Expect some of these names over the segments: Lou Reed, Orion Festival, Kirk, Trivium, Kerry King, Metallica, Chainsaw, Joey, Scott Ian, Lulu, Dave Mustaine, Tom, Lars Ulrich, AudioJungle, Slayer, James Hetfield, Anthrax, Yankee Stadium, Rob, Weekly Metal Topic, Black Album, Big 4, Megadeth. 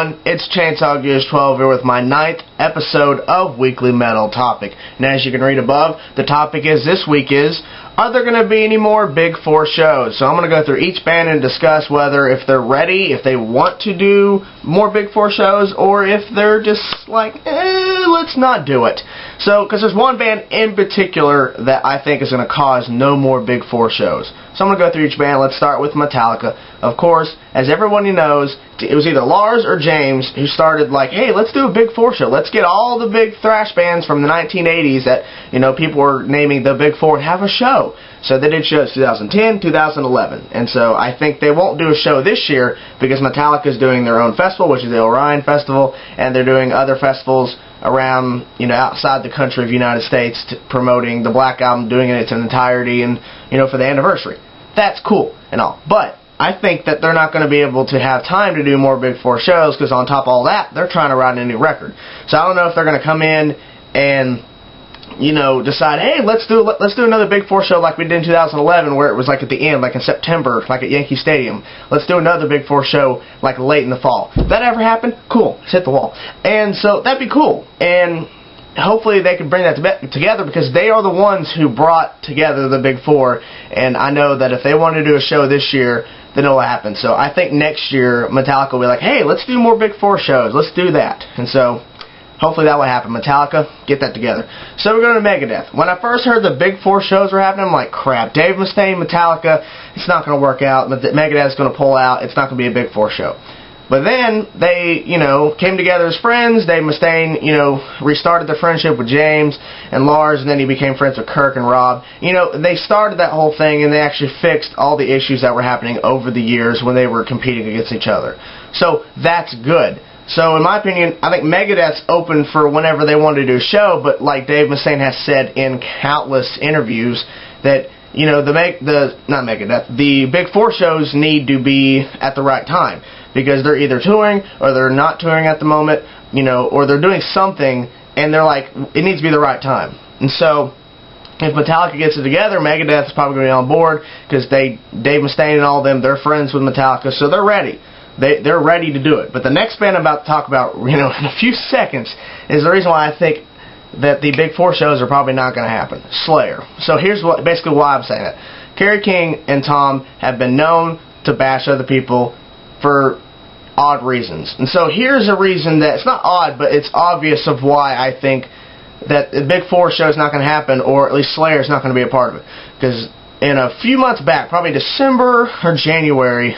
everyone, it's Chainsaw Gears 12 here with my 9th episode of Weekly Metal Topic. And as you can read above, the topic is this week is, are there going to be any more Big Four shows? So I'm going to go through each band and discuss whether if they're ready, if they want to do more Big Four shows, or if they're just like, let's not do it. So, because there's one band in particular that I think is going to cause no more Big Four shows. So I'm going to go through each band. Let's start with Metallica. Of course, as everyone knows, it was either Lars or James who started like, hey, let's do a Big Four show. Let's get all the big thrash bands from the 1980s that, people were naming the Big Four and have a show. So they did shows 2010, 2011. And so I think they won't do a show this year because Metallica's doing their own festival, which is the Orion Festival, and they're doing other festivals around, outside the country of the United States promoting the Black Album, doing it in its entirety and, for the anniversary. That's cool and all. But I think that they're not going to be able to have time to do more Big Four shows because on top of all that, they're trying to write a new record. So I don't know if they're going to come in and, decide, hey, let's do another Big Four show like we did in 2011 where it was like at the end, like in September, like at Yankee Stadium. Let's do another Big Four show like late in the fall. If that ever happened, cool. Let's hit the wall. And so that'd be cool. And hopefully they can bring that together because they are the ones who brought together the Big Four. And I know that if they want to do a show this year, then it'll happen. So I think next year Metallica will be like, hey, let's do more Big Four shows. Let's do that. And so hopefully that will happen. Metallica, get that together. So we're going to Megadeth. When I first heard the Big Four shows were happening, I'm like, crap. Dave Mustaine, Metallica, it's not going to work out. Megadeth's going to pull out. It's not going to be a Big Four show. But then they, came together as friends. Dave Mustaine, restarted their friendship with James and Lars, and then he became friends with Kirk and Rob. They started that whole thing, and they actually fixed all the issues that were happening over the years when they were competing against each other. So that's good. So, in my opinion, I think Megadeth's open for whenever they want to do a show, but like Dave Mustaine has said in countless interviews, that, the Big Four shows need to be at the right time, because they're either touring, or they're not touring at the moment, or they're doing something, and they're like, it needs to be the right time. And so, if Metallica gets it together, Megadeth's probably going to be on board, because Dave Mustaine and all of them, they're friends with Metallica, so they're ready. They're ready to do it. But the next band I'm about to talk about, in a few seconds, is the reason why I think that the Big Four shows are probably not going to happen. Slayer. So here's why I'm saying that. Kerry King and Tom have been known to bash other people for odd reasons. And so here's a reason that, it's not odd, but it's obvious of why I think that the Big Four show is not going to happen, or at least Slayer is not going to be a part of it. Because in a few months back, probably December or January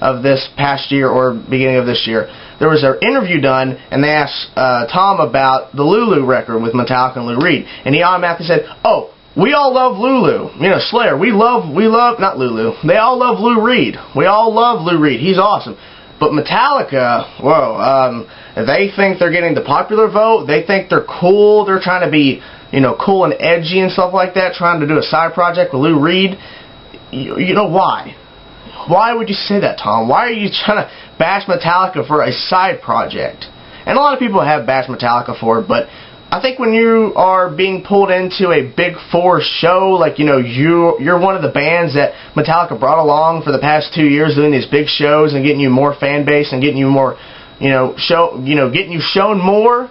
of this past year or beginning of this year, there was an interview done, and they asked Tom about the Lulu record with Metallica and Lou Reed, and he automatically said, oh, we all love Lulu, Slayer, they all love Lou Reed, we all love Lou Reed, he's awesome, but Metallica, they think they're getting the popular vote, they think they're cool, they're trying to be, cool and edgy and stuff like that, trying to do a side project with Lou Reed, why? Why would you say that, Tom? Why are you trying to bash Metallica for a side project? And a lot of people have bashed Metallica for it, but I think when you are being pulled into a Big Four show, like, you're one of the bands that Metallica brought along for the past 2 years doing these big shows and getting you more fan base and getting you more, getting you shown more,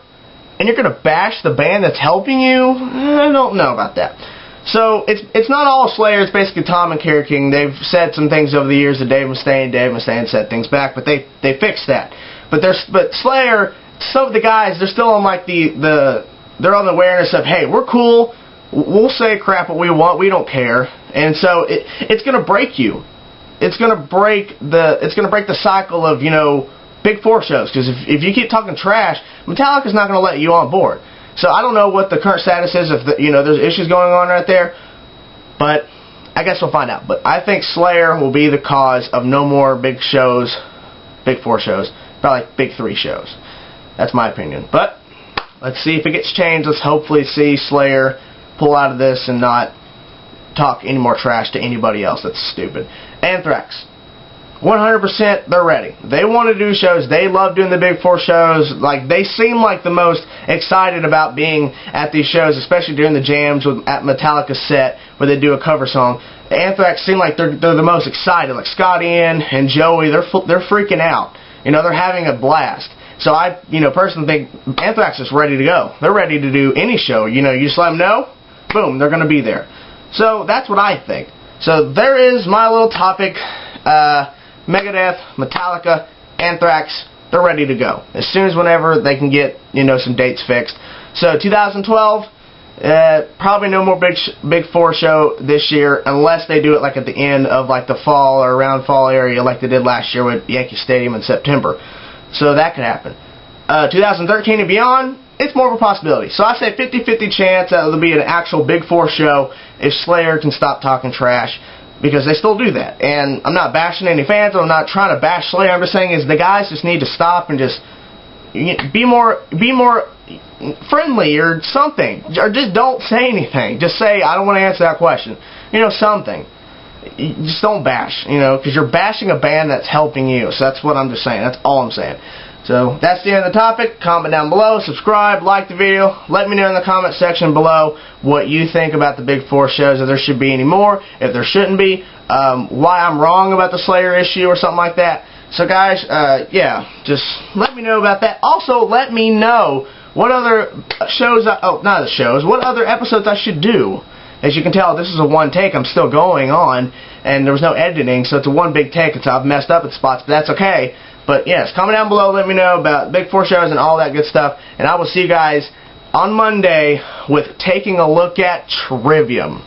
and you're going to bash the band that's helping you? I don't know about that. So, it's not all Slayer, it's basically Tom and Kerry King. They've said some things over the years that Dave Mustaine said things back, but they fixed that. But Slayer, some of the guys, they're still on like they're on the awareness of, hey, we're cool, we'll say crap what we want, we don't care. And so, it's going to break you. It's going to break the cycle of, Big Four shows, because if you keep talking trash, Metallica's not going to let you on board. So I don't know what the current status is, if there's issues going on right there, but I guess we'll find out. But I think Slayer will be the cause of no more big shows, Big Four shows, probably like Big Three shows. That's my opinion. But let's see if it gets changed. Let's hopefully see Slayer pull out of this and not talk any more trash to anybody else. That's stupid. Anthrax. 100% they're ready. They want to do shows. They love doing the Big Four shows. Like, they seem like the most excited about being at these shows, especially during the jams at Metallica's set where they do a cover song. Anthrax seem like they're the most excited. Like Scott Ian and Joey, they're freaking out. You know, they're having a blast. So I, you know, personally think Anthrax is ready to go. They're ready to do any show. You know, you just let them know, boom, they're going to be there. So that's what I think. So there is my little topic. Megadeth, Metallica, Anthrax, they're ready to go. As soon as whenever they can get, you know, some dates fixed. So 2012, probably no more Big Four show this year, unless they do it like at the end of like the fall or around fall area like they did last year with Yankee Stadium in September. So that could happen. 2013 and beyond, it's more of a possibility. So I say 50-50 chance that it'll be an actual Big Four show if Slayer can stop talking trash, because they still do that. And I'm not bashing any fans, I'm not trying to bash Slayer, I'm just saying is the guys just need to stop and just be more friendly or something, or just don't say anything. Just say, I don't want to answer that question. You know, something. You just don't bash, you know, because you're bashing a band that's helping you. So that's what I'm just saying. That's all I'm saying. So that's the end of the topic. Comment down below, subscribe, like the video. Let me know in the comment section below what you think about the Big Four shows, if there should be any more, if there shouldn't be, why I'm wrong about the Slayer issue or something like that. So guys, yeah, just let me know about that. Also, let me know what other shows, what other episodes I should do. As you can tell, this is a one take, I'm still going on, and there was no editing, so it's a one big take, and so I've messed up at spots, but that's okay. But yes, comment down below, let me know about Big Four shows and all that good stuff, and I will see you guys on Monday with taking a look at Trivium.